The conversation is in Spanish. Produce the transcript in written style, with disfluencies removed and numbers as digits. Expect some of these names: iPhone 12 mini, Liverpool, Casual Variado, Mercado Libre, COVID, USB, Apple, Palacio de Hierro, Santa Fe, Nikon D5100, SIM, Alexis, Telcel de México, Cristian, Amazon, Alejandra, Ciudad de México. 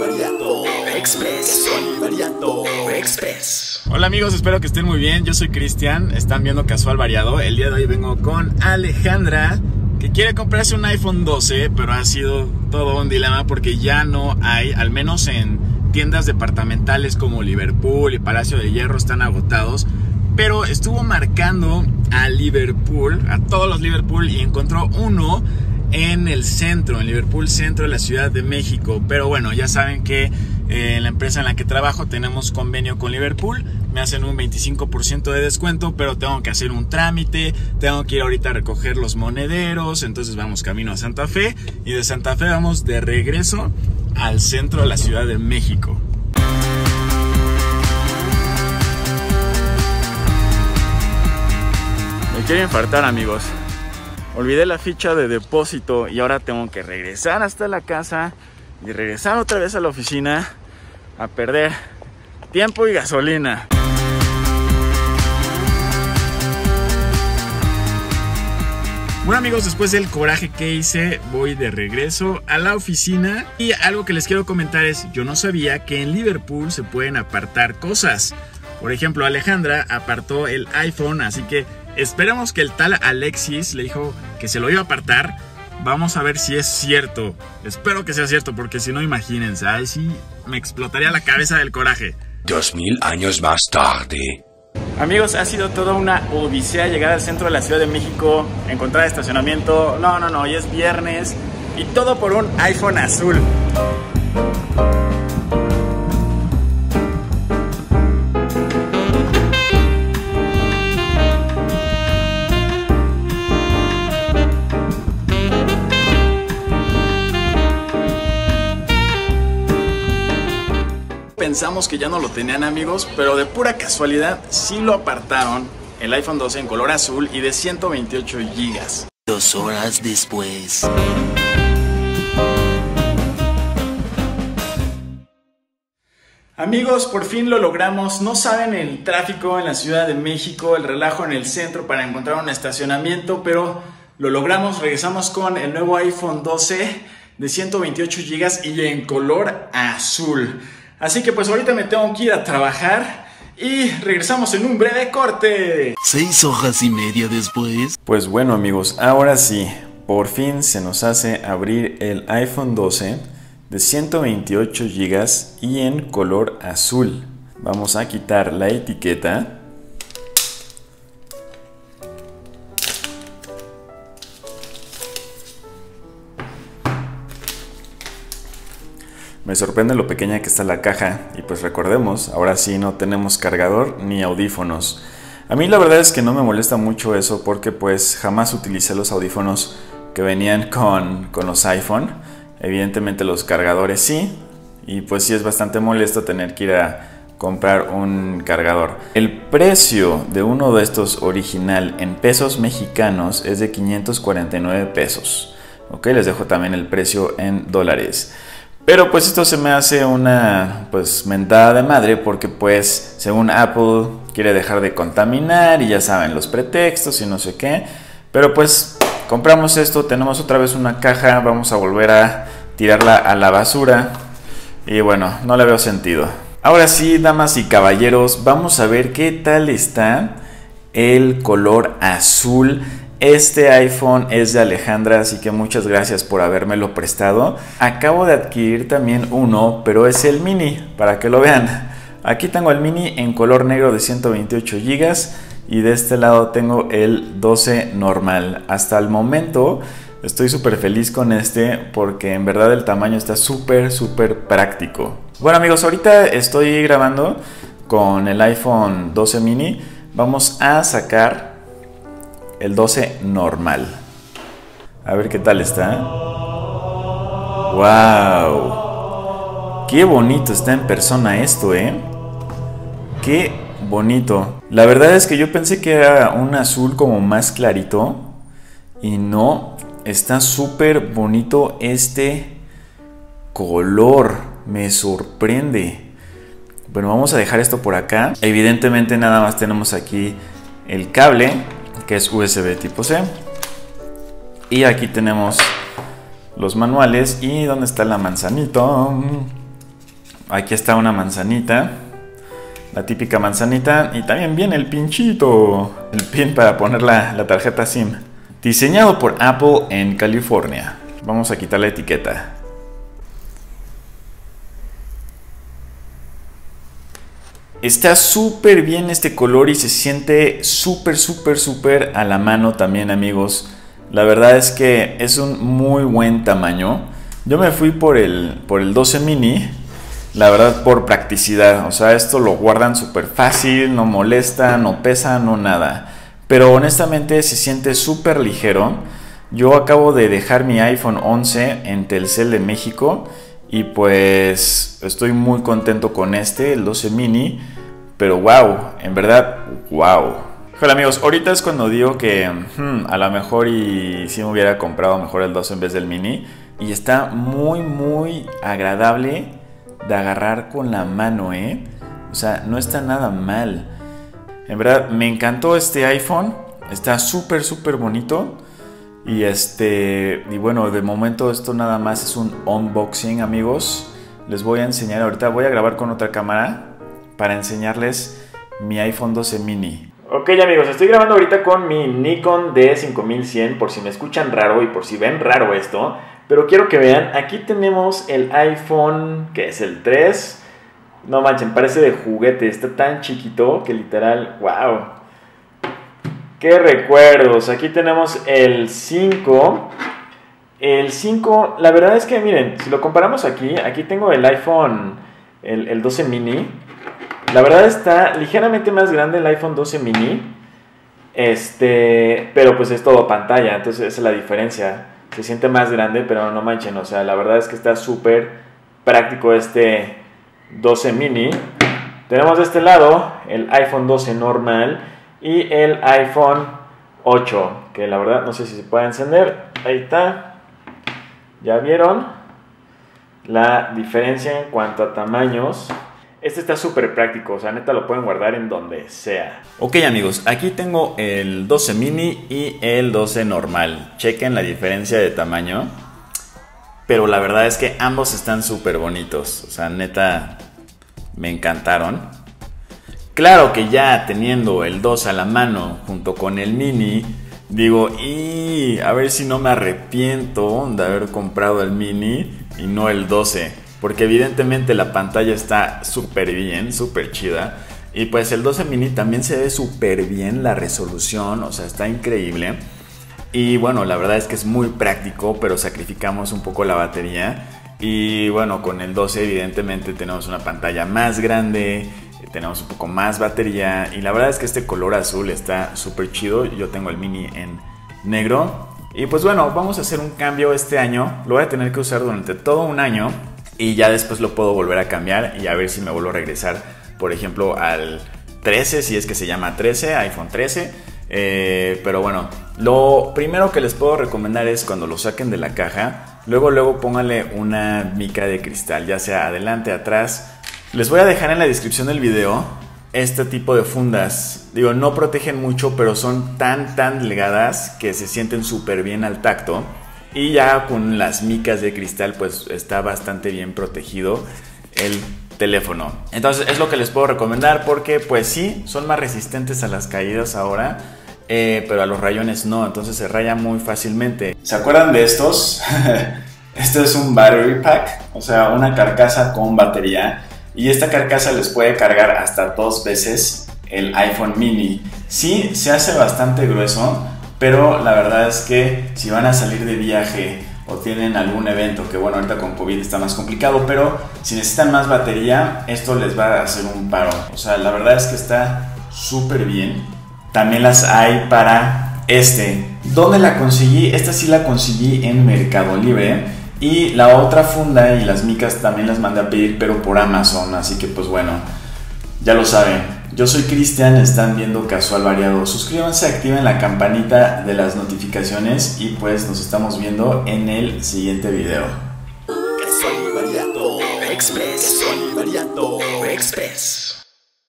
Variado Express. Casual Variado Express. Hola amigos, espero que estén muy bien. Yo soy Cristian, están viendo Casual Variado. El día de hoy vengo con Alejandra, que quiere comprarse un iPhone 12, pero ha sido todo un dilema porque ya no hay, al menos en tiendas departamentales como Liverpool y Palacio de Hierro están agotados. Pero estuvo marcando a Liverpool, a todos los Liverpool, y encontró uno en el centro, en Liverpool centro de la Ciudad de México. Pero bueno, ya saben que en la empresa en la que trabajo tenemos convenio con Liverpool. Me hacen un 25% de descuento, pero tengo que hacer un trámite, tengo que ir ahorita a recoger los monederos. Entonces vamos camino a Santa Fe, y de Santa Fe vamos de regreso al centro de la Ciudad de México. Me quiero infartar, amigos. Olvidé la ficha de depósito y ahora tengo que regresar hasta la casa y regresar otra vez a la oficina a perder tiempo y gasolina. Bueno amigos, después del coraje que hice, voy de regreso a la oficina. Y algo que les quiero comentar es, yo no sabía que en Liverpool se pueden apartar cosas. Por ejemplo, Alejandra apartó el iPhone, así que esperamos que el tal Alexis le dijo que se lo iba a apartar. Vamos a ver si es cierto. Espero que sea cierto, porque si no, imagínense, ahí sí me explotaría la cabeza del coraje. 2000 años más tarde. Amigos, ha sido toda una odisea llegar al centro de la Ciudad de México, encontrar estacionamiento. No, hoy es viernes y todo por un iPhone azul. Pensamos que ya no lo tenían, amigos, pero de pura casualidad sí lo apartaron, el iPhone 12 en color azul y de 128 GB. 2 horas después. Amigos, por fin lo logramos. No saben el tráfico en la Ciudad de México, el relajo en el centro para encontrar un estacionamiento, pero lo logramos. Regresamos con el nuevo iPhone 12 de 128 GB y en color azul. Así que pues ahorita me tengo que ir a trabajar y regresamos en un breve corte. 6 horas y media después. Pues bueno amigos, ahora sí, por fin se nos hace abrir el iPhone 12 de 128 GB y en color azul. Vamos a quitar la etiqueta. Me sorprende lo pequeña que está la caja y pues recordemos, ahora sí no tenemos cargador ni audífonos. A mí la verdad es que no me molesta mucho eso porque pues jamás utilicé los audífonos que venían con los iPhone. Evidentemente los cargadores sí, y pues sí es bastante molesto tener que ir a comprar un cargador. El precio de uno de estos original en pesos mexicanos es de 549 pesos. Ok, les dejo también el precio en dólares. Pero pues esto se me hace una pues mentada de madre porque pues según Apple quiere dejar de contaminar y ya saben los pretextos y no sé qué. Pero pues compramos esto, tenemos otra vez una caja, vamos a volver a tirarla a la basura y bueno, no le veo sentido. Ahora sí, damas y caballeros, vamos a ver qué tal está el color azul. Este iPhone es de Alejandra, así que muchas gracias por habérmelo prestado. Acabo de adquirir también uno, pero es el mini, para que lo vean. Aquí tengo el mini en color negro de 128 GB y de este lado tengo el 12 normal. Hasta el momento estoy súper feliz con este porque en verdad el tamaño está súper práctico. Bueno amigos, ahorita estoy grabando con el iPhone 12 mini. Vamos a sacar el 12 normal. A ver qué tal está. ¡Wow! ¡Qué bonito está en persona esto, eh! ¡Qué bonito! La verdad es que yo pensé que era un azul como más clarito. Y no, está súper bonito este color. Me sorprende. Bueno, vamos a dejar esto por acá. Evidentemente nada más tenemos aquí el cable, que es USB tipo C, y aquí tenemos los manuales y donde está la manzanita Aquí está una manzanita, la típica manzanita, y también viene el pinchito, el pin para poner la tarjeta SIM. Diseñado por Apple en California. Vamos a quitar la etiqueta. Está súper bien este color y se siente súper a la mano también, amigos. La verdad es que es un muy buen tamaño. Yo me fui por el 12 mini, la verdad, por practicidad. O sea, esto lo guardan súper fácil, no molesta, no pesa, no nada. Pero honestamente se siente súper ligero. Yo acabo de dejar mi iPhone 11 en Telcel de México y pues estoy muy contento con este, el 12 mini. Pero wow, en verdad, wow. Hola amigos, ahorita es cuando digo que a lo mejor y si me hubiera comprado mejor el 12 en vez del mini. Y está muy agradable de agarrar con la mano, ¿eh? O sea, no está nada mal. En verdad, me encantó este iPhone. Está súper bonito. Y bueno, de momento esto nada más es un unboxing, amigos. Les voy a enseñar ahorita, voy a grabar con otra cámara para enseñarles mi iPhone 12 mini. Ok amigos, estoy grabando ahorita con mi Nikon D5100, por si me escuchan raro y por si ven raro esto. Pero quiero que vean, aquí tenemos el iPhone, que es el 3. No manchen, parece de juguete, está tan chiquito que literal, wow. ¡Qué recuerdos! Aquí tenemos el 5. El 5, la verdad es que miren, si lo comparamos aquí, aquí tengo el iPhone, el 12 mini. La verdad está ligeramente más grande el iPhone 12 mini. Pero pues es todo pantalla, entonces esa es la diferencia. Se siente más grande, pero no manchen, o sea, la verdad es que está súper práctico este 12 mini. Tenemos de este lado el iPhone 12 normal. Y el iPhone 8, que la verdad no sé si se puede encender. Ahí está. Ya vieron la diferencia en cuanto a tamaños. Este está súper práctico, o sea, neta lo pueden guardar en donde sea. Ok amigos, aquí tengo el 12 mini y el 12 normal. Chequen la diferencia de tamaño. Pero la verdad es que ambos están súper bonitos. O sea, neta, me encantaron. Claro que ya teniendo el 2 a la mano junto con el mini, digo, y a ver si no me arrepiento de haber comprado el mini y no el 12, porque evidentemente la pantalla está súper bien, súper chida, y pues el 12 mini también se ve súper bien la resolución, o sea, está increíble. Y bueno, la verdad es que es muy práctico, pero sacrificamos un poco la batería. Y bueno, con el 12 evidentemente tenemos una pantalla más grande, tenemos un poco más batería, y la verdad es que este color azul está súper chido. Yo tengo el mini en negro. Y pues bueno, vamos a hacer un cambio este año. Lo voy a tener que usar durante todo un año y ya después lo puedo volver a cambiar y a ver si me vuelvo a regresar, por ejemplo, al 13, si es que se llama 13, iPhone 13. Pero bueno, lo primero que les puedo recomendar es cuando lo saquen de la caja, luego pónganle una mica de cristal, ya sea adelante, atrás. Les voy a dejar en la descripción del video este tipo de fundas. Digo, no protegen mucho, pero son tan delgadas que se sienten súper bien al tacto. Y ya con las micas de cristal, pues está bastante bien protegido el teléfono. Entonces es lo que les puedo recomendar, porque pues sí, son más resistentes a las caídas ahora, pero a los rayones no, entonces se raya muy fácilmente. ¿Se acuerdan de estos? Este es un battery pack, o sea, una carcasa con batería. Y esta carcasa les puede cargar hasta 2 veces el iPhone mini. Sí, se hace bastante grueso, pero la verdad es que si van a salir de viaje o tienen algún evento, que bueno, ahorita con COVID está más complicado, pero si necesitan más batería, esto les va a hacer un paro. O sea, la verdad es que está súper bien. También las hay para este. ¿Dónde la conseguí? Esta sí la conseguí en Mercado Libre. Y la otra funda y las micas también las mandé a pedir, pero por Amazon. Así que pues bueno, ya lo saben. Yo soy Cristian, están viendo Casual Variado. Suscríbanse, activen la campanita de las notificaciones y pues nos estamos viendo en el siguiente video. Casual Variado Express.